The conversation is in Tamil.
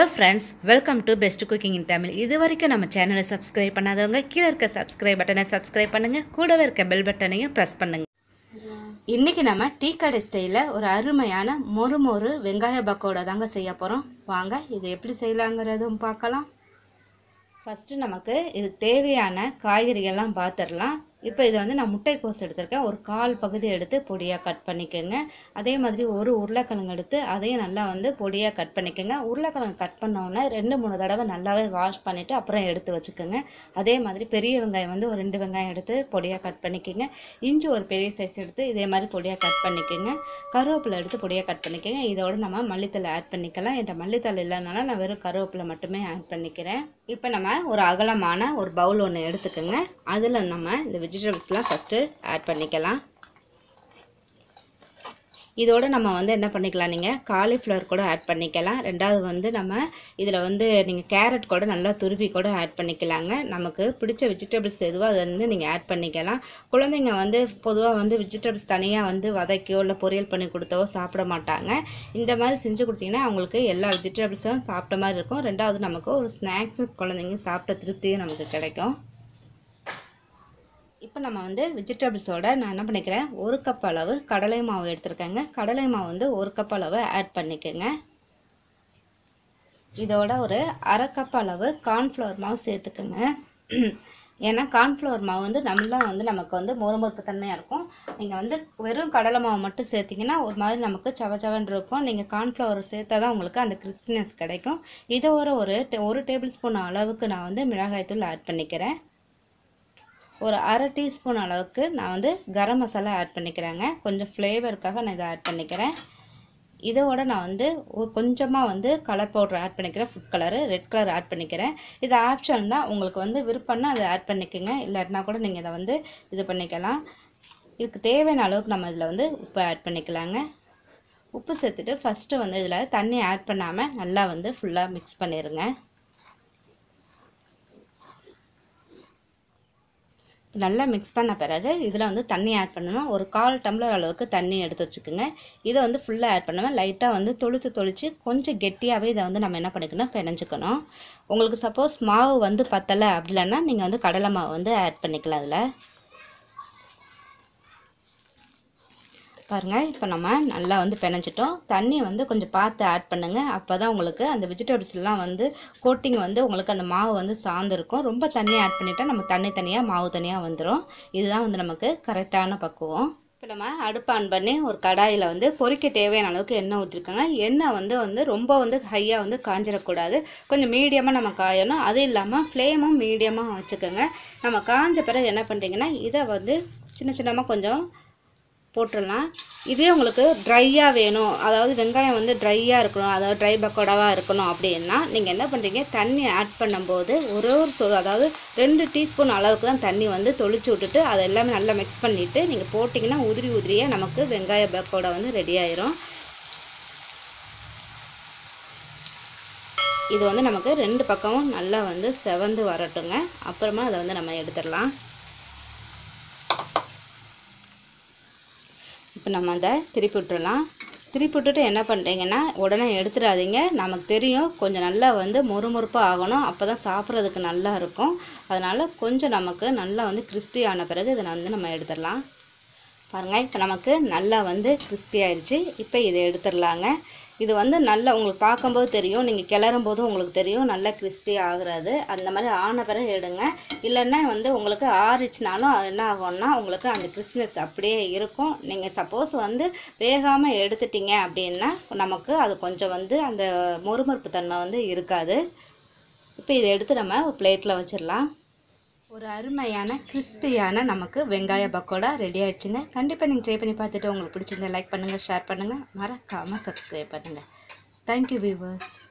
Hello friends, welcome to Best Cooking in Tamil. This is our channel. Subscribe to subscribe button. Subscribe to bell button. Press the bell button. Today we will tea kadai style ஒரு அருமையான மொறுமொறு வெங்காய பக்கோடா தாங்க செய்ய போறோம். வாங்க இது எப்படி செய்யலாம்ங்கறத பார்க்கலாம். First நமக்கு இது தேவையான காய்கறிகள் எல்லாம் பாத்துறலாம். இப்போ இது வந்து நான் முட்டைக்கோஸ் எடுத்துர்க்கேன். ஒரு கால் பகுதி எடுத்து பொடியா கட் பண்ணிக்கங்க. அதே மாதிரி ஒரு உருளைக்கிழங்கு எடுத்து அதையும் நல்லா வந்து பொடியா கட் பண்ணிக்கங்க. உருளைக்கிழங்கு கட் பண்ண உடனே 2-3 தடவை நல்லாவே வாஷ் பண்ணிட்டு அப்புறம் எடுத்து வச்சுக்கங்க. அதே மாதிரி பெரிய வெங்காயம் வந்து ஒரு 2 வெங்காயம் எடுத்து பொடியா கட் பண்ணிக்கங்க. இஞ்சி ஒரு பெரிய சைஸ் எடுத்து இதே மாதிரி பொடியா கட் பண்ணிக்கங்க. கருவேப்பிலை எடுத்து பொடியா கட் பண்ணிக்கங்க. இதோட நம்ம மல்லித்தலை ஆட் பண்ணிக்கலாம். என்கிட்ட மல்லித்தலை இல்லைனால நான் வெறும் கருவேப்பிலை மட்டுமே ஆட் பண்ணிக்கிறேன். இப்போ நம்ம ஒரு அகலமான ஒரு பவுல் ஒன்று எடுத்துக்கங்க. அதில் நம்ம இந்த vegetables la first add pannikalam இதோட நம்ம வந்து என்ன பண்ணிக்கலாம் நீங்க காலிஃப்ளவர் கூட ஆட் பண்ணிக்கலாம் இரண்டாவது வந்து நம்ம இதல வந்து நீங்க கேரட் கூட நல்லா துருவி கூட ஆட் பண்ணிக்கலாம்ங்க நமக்கு பிடிச்ச வெஜிடபிள்ஸ் எதுவோ அத வந்து நீங்க ஆட் பண்ணிக்கலாம் குழந்தைங்க வந்து பொதுவா வந்து வெஜிடபிள்ஸ் தனியா வந்து வதக்கியோ இல்ல பொரியல் பண்ணி கொடுத்தோ சாப்பிட மாட்டாங்க இந்த மாதிரி செஞ்சு கொடுத்தீங்கன்னா அவங்களுக்கு எல்லா வெஜிடபிள்ஸும் சாப்பிட்ட மாதிரி இருக்கும் இரண்டாவது நமக்கு ஒரு ஸ்நாக்ஸ் குழந்தைங்க சாப்பிட்ட திருப்தியும் நமக்கு கிடைக்கும் இப்போ நம்ம வந்து வெஜிடபிள்ஸோட நான் என்ன பண்ணிக்கிறேன் 1 கப் அளவு கடலை மாவு எடுத்துக்கங்க கடலை மாவு வந்து 1 கப் அளவு ஆட் பண்ணிக்கங்க இதோட ஒரு 1/2 கப் அளவு corn flour மாவு சேர்த்துக்கங்க ஏன்னா corn flour மாவு வந்து நல்லா வந்து நமக்கு வந்து மொறுமொறுப்பு தன்மையா இருக்கும் நீங்க வந்து வெறும் கடலை மாவு மட்டும் சேர்த்தீங்கன்னா ஒரு மாதிரி நமக்கு சவசவன்னு இருக்கும் நீங்க corn flour சேர்த்தாதான் உங்களுக்கு அந்த crispness கிடைக்கும் இதோட ஒரு டேபிள்ஸ்பூன் அளவுக்கு நான் வந்து மிளகாய் தூள் ஆட் பண்ணிக்கிறேன் ஒரு 1/2 டீஸ்பூன் அளவுக்கு நான் வந்து गरम மசாலா ஆட் பண்ணிக்கறேங்க கொஞ்சம் ஃப்ளேவர்க்காக நான் இத ஆட் பண்ணிக்கிறேன் இதோட நான் வந்து கொஞ்சமா வந்து கலர் பவுடர் ஆட் பண்ணிக்கிறேன் food colour red colour add பண்ணிக்கிறேன் இது ஆப்ஷன் தான் உங்களுக்கு வந்து விருப்பம்னா அதை ஆட் பண்ணிக்கங்க இல்லன்னா கூட நீங்க இத வந்து இது பண்ணிக்கலாம் இதுக்கு தேவையான அளவுக்கு நம்ம இதல வந்து உப்பு ஆட் பண்ணிக்கலாம்ங்க உப்பு சேர்த்துட்டு ஃபர்ஸ்ட் வந்து இதல தண்ணி ஆட் பண்ணாம நல்லா வந்து ஃபுல்லா மிக்ஸ் பண்ணிருங்க நல்லா mix பண்ண பிறகு இதல வந்து தண்ணி ஆட் பண்ணனும் ஒரு 1/4 டம்ளர் அளவுக்கு தண்ணி எடுத்து வச்சுக்கங்க இத வந்து ஃபுல்லா ஆட் பண்ணாம லைட்டா வந்து தொளிச்சு கொஞ்சம் கெட்டியாவே இத வந்து நம்ம என்ன பண்ணிக்கணும் பிணைஞ்சிக்கணும் உங்களுக்கு சப்போஸ் மாவு வந்து பத்தல அப்படினா நீங்க வந்து கடலை மாவு வந்து ஆட் பண்ணிக்கலாம் அதல பாருங்க இப்போ நம்ம நல்லா வந்து பிணைஞ்சிட்டோம் தண்ணி வந்து கொஞ்சம் பார்த்து ஆட் பண்ணுங்க அப்பதான் உங்களுக்கு அந்த வெஜிடபிள்ஸ் எல்லாம் வந்து கோட்டிங் வந்து உங்களுக்கு அந்த மாவு வந்து சாந்து இருக்கும் ரொம்ப தண்ணி ஆட் பண்ணிட்டா நம்ம தண்ணி தனியா மாவு தனியா வந்துரும் இதுதான் வந்து நமக்கு கரெக்ட்டான பக்குவம் இப்போ நம்ம அடுப்பு ஆன் பண்ணி ஒரு கடாயில வந்து பொரிக்க தேவையான அளவுக்கு எண்ணெய் ஊத்திக்கங்க எண்ணெய் வந்து ரொம்ப வந்து ஹையா வந்து காஞ்சிர கூடாது கொஞ்சம் மீடியமா நம்ம காயணும் அது இல்லாம ஃப்ளேமும் மீடியமா வச்சுக்கங்க நம்ம காஞ்ச பிறகு என்ன பண்றீங்கன்னா இத வந்து சின்ன சின்னமா கொஞ்சம் போட்டுறலாம் இதே உங்களுக்கு ட்ரையா வேணும் அதாவது வெங்காயம் வந்து ட்ரையா இருக்கணும் அதாவது ட்ரை பக்கோடாவா இருக்கணும் அப்படினா நீங்க என்ன பண்றீங்க தண்ணி ஆட் பண்ணும்போது ஒரு அதாவது 2 டீஸ்பூன் அளவுக்கு தான் தண்ணி வந்து தொளிச்சு விட்டுட்டு அத எல்லாமே நல்லா mix பண்ணிட்டு நீங்க போடிங்கனா உதிரியா நமக்கு வெங்காய பக்கோடா வந்து ரெடி ஆயிடும் இது வந்து நமக்கு ரெண்டு பக்கமும் நல்லா வந்து செவந்து வரட்டுங்க அப்புறமா அத வந்து நம்ம எடுத்துறலாம் இப்போ நம்ம அத திருப்பி விட்டுட்டு என்ன பண்றீங்கன்னா உடனே எடுத்துறாதீங்க நமக்கு தெரியும் கொஞ்சம் நல்லா வந்து மொறுமொறுப்பா ஆகணும் அப்பதான் சாப்பிறதுக்கு நல்லா இருக்கும் அதனால கொஞ்சம் நமக்கு நல்லா வந்து crispy ஆன பிறகு இத வந்து நம்ம எடுத்துறலாம் பாருங்க இப்போ நமக்கு நல்லா வந்து crispy ஆயிருச்சு இப்போ இத எடுத்துறலாம்ங்க இது வந்து நல்லா உங்களுக்கு பாக்கும்போது தெரியும் நீங்க கிளறும்போது உங்களுக்கு தெரியும் நல்லா crispy ஆகுறது அந்த மாதிரி ஆன பிறகு எடுங்க இல்லன்னா வந்து உங்களுக்கு ஆறிச்சுனாலும் என்ன ஆகும்னா உங்களுக்கு அந்த crispness அப்படியே இருக்கும் நீங்க சப்போஸ் வந்து வேகாம எடுத்துட்டீங்க அப்படினா நமக்கு அது கொஞ்சம் வந்து அந்த மொறுமொறுப்பு தன்மை வந்து இருக்காது இப்போ இத எடுத்து நம்ம ஒரு பிளேட்ல வச்சிரலாம் ஒரு அருமையான கிறிஸ்பியான நமக்கு வெங்காய பக்கோடா ரெடி ஆயிடுச்சுங்க கண்டிப்பா நீங்க ட்ரை பண்ணி பார்த்துட்டு உங்களுக்கு பிடிச்சிருந்தா லைக் பண்ணுங்க ஷேர் பண்ணுங்க மறக்காம சப்ஸ்கிரைப் பண்ணுங்க Thank you viewers